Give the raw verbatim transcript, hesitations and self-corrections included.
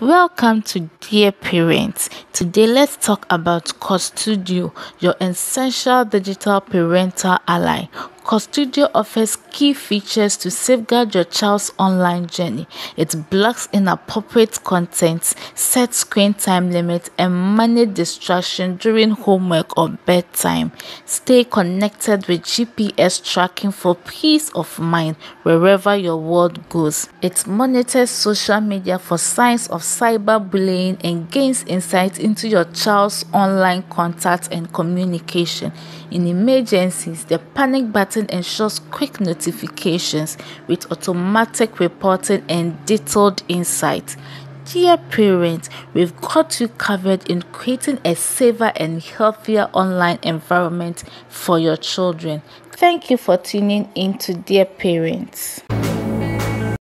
Welcome to Dear Parents. Today let's talk about Qustodio, your essential digital parental ally. Qustodio offers key features to safeguard your child's online journey. It blocks inappropriate content, sets screen time limits, and manages distraction during homework or bedtime. Stay connected with G P S tracking for peace of mind wherever your world goes. It monitors social media for signs of cyberbullying and gains insight into your child's online contacts and communication. In emergencies, the panic button ensures quick notifications with automatic reporting and detailed insights. Dear parents, we've got you covered in creating a safer and healthier online environment for your children. Thank you for tuning in to Dear Parents.